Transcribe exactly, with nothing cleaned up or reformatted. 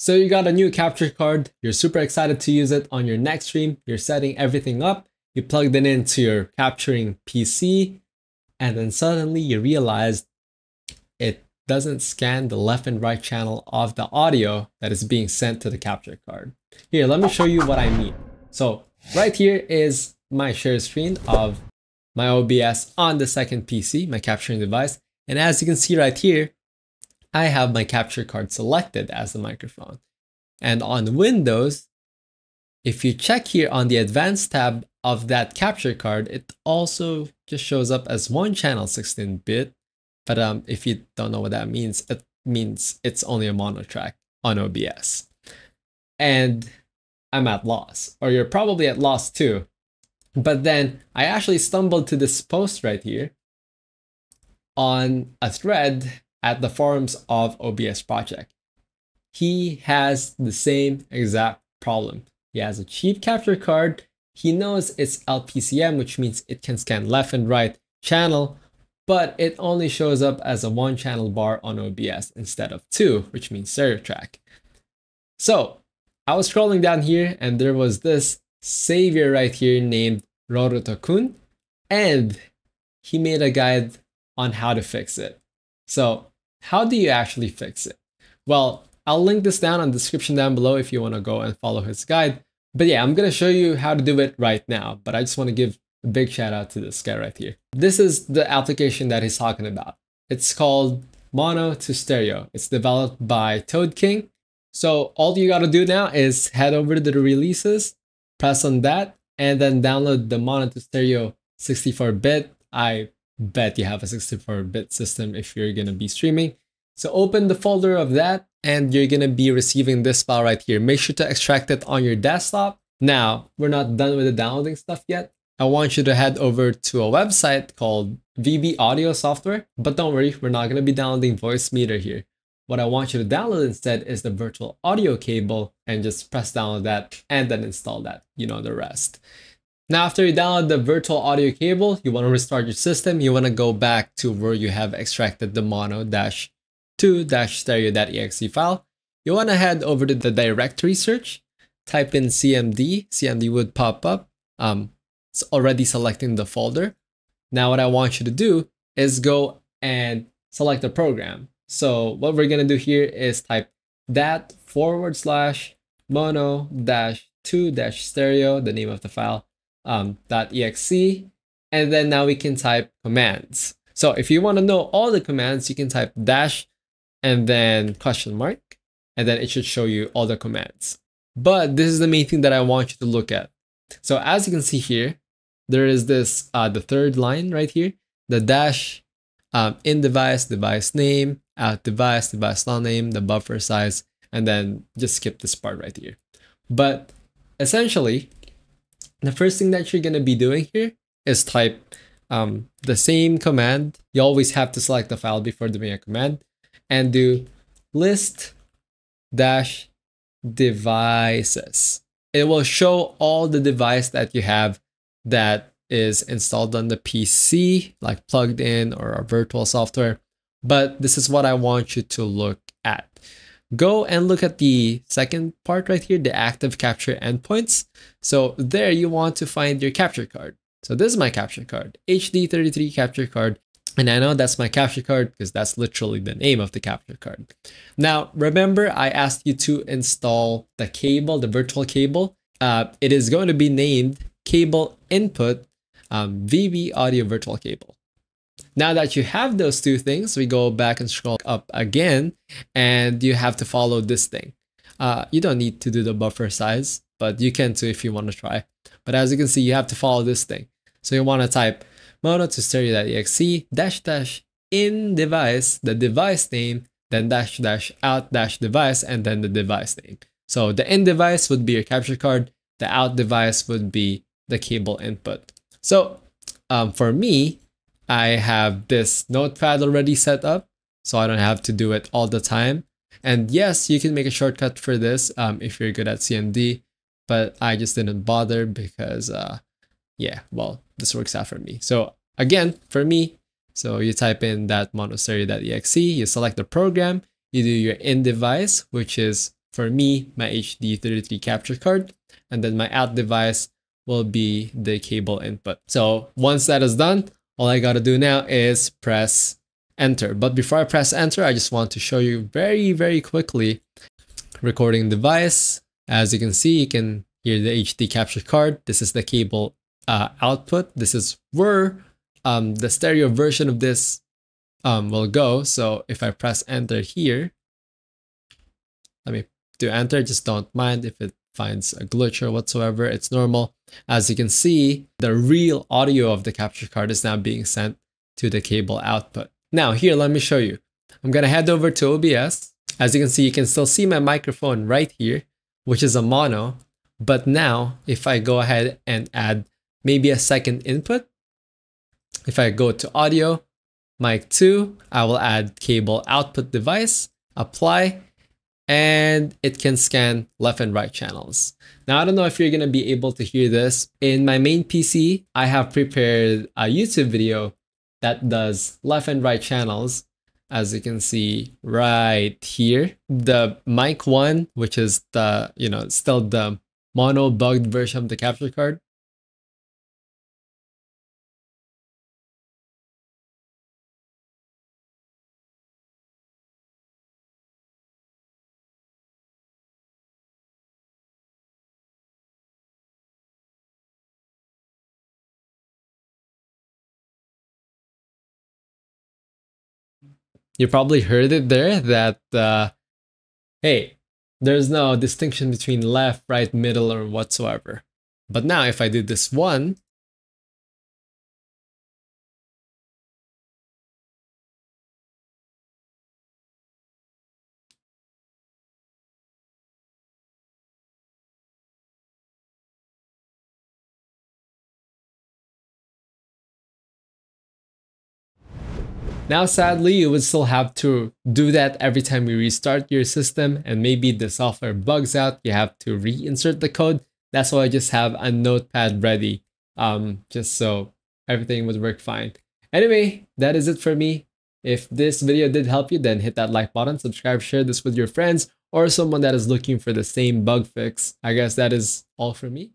So you got a new capture card, you're super excited to use it on your next stream, you're setting everything up, you plugged it into your capturing P C, and then suddenly you realize it doesn't scan the left and right channel of the audio that is being sent to the capture card. Here, let me show you what I mean. So right here is my share screen of my O B S on the second P C, my capturing device. And as you can see right here, I have my capture card selected as the microphone. And on Windows, if you check here on the advanced tab of that capture card, it also just shows up as one channel sixteen bit. But um, if you don't know what that means, it means it's only a mono track on O B S. And I'm at loss, or you're probably at loss too. But then I actually stumbled to this post right here on a thread at the forums of O B S project. He has the same exact problem. He has a cheap capture card. He knows it's L P C M, which means it can scan left and right channel, but it only shows up as a one channel bar on O B S instead of two, which means stereo track. So I was scrolling down here and there was this savior right here named Rorotakun, and he made a guide on how to fix it. So how do you actually fix it? Well, I'll link this down in the description down below if you want to go and follow his guide. But yeah, I'm going to show you how to do it right now. But I just want to give a big shout out to this guy right here. This is the application that he's talking about. It's called Mono to Stereo. It's developed by Toad King. So all you got to do now is head over to the releases, press on that, and then download the Mono to Stereo sixty-four bit. I bet you have a sixty-four bit system if you're going to be streaming. So open the folder of that and you're going to be receiving this file right here. Make sure to extract it on your desktop. Now, we're not done with the downloading stuff yet. I want you to head over to a website called V B Audio Software, but don't worry, we're not going to be downloading VoiceMeeter here. What I want you to download instead is the virtual audio cable, and just press download that and then install that. You know the rest. Now, after you download the virtual audio cable, you want to restart your system. You want to go back to where you have extracted the mono two stereo dot E X E file. You want to head over to the directory search, type in C M D, C M D would pop up. Um, it's already selecting the folder. Now, what I want you to do is go and select the program. So what we're going to do here is type that forward slash mono dash two dash stereo, the name of the file, Um, .exe, and then now we can type commands. So if you want to know all the commands, you can type dash and then question mark, and then it should show you all the commands. But this is the main thing that I want you to look at. So as you can see here, there is this, uh, the third line right here, the dash, um, in device, device name, out device, device long name, the buffer size, and then just skip this part right here. But essentially, the first thing that you're going to be doing here is type um, the same command. You always have to select the file before doing a command, and do list dash devices. It will show all the device that you have that is installed on the P C, like plugged in or a virtual software. But this is what I want you to look at. Go and look at the second part right here, the active capture endpoints. So there you want to find your capture card. So this is my capture card, H D thirty-three capture card. And I know that's my capture card because that's literally the name of the capture card. Now, remember I asked you to install the cable, the virtual cable. Uh, it is going to be named cable input um, V B audio virtual cable. Now that you have those two things, we go back and scroll up again, and you have to follow this thing. Uh, you don't need to do the buffer size, but you can too if you want to try. But as you can see, you have to follow this thing. So you want to type mono to stereo dot E X E dash dash in device, the device name, then dash dash out dash device, and then the device name. So the in device would be your capture card. The out device would be the cable input. So um, for me, I have this notepad already set up, so I don't have to do it all the time. And yes, you can make a shortcut for this um, if you're good at C M D, but I just didn't bother because, uh, yeah, well, this works out for me. So again, for me, so you type in that mono stereo dot E X E, you select the program, you do your in device, which is for me, my H D thirty-three capture card, and then my out device will be the cable input. So once that is done, all I gotta do now is press enter. But before I press enter, I just want to show you very, very quickly recording device. As you can see, you can hear the H D capture card. This is the cable uh, output. This is where um, the stereo version of this um, will go. So if I press enter here, let me do enter. Just don't mind if it finds a glitch or whatsoever. It's normal. As you can see, the real audio of the capture card is now being sent to the cable output. Now here, let me show you. I'm gonna head over to O B S. As you can see, you can still see my microphone right here, which is a mono. But now if I go ahead and add maybe a second input, if I go to audio, mic two, I will add cable output device, apply, and it can scan left and right channels. Now, I don't know if you're gonna be able to hear this. In my main P C, I have prepared a YouTube video that does left and right channels. As you can see right here, the mic one, which is the, you know, still the mono bugged version of the capture card. You probably heard it there that, uh, hey, there's no distinction between left, right, middle, or whatsoever. But now if I do this one, now, sadly, you would still have to do that every time you restart your system, and maybe the software bugs out. You have to reinsert the code. That's why I just have a notepad ready, um, just so everything would work fine. Anyway, that is it for me. If this video did help you, then hit that like button, subscribe, share this with your friends or someone that is looking for the same bug fix. I guess that is all for me.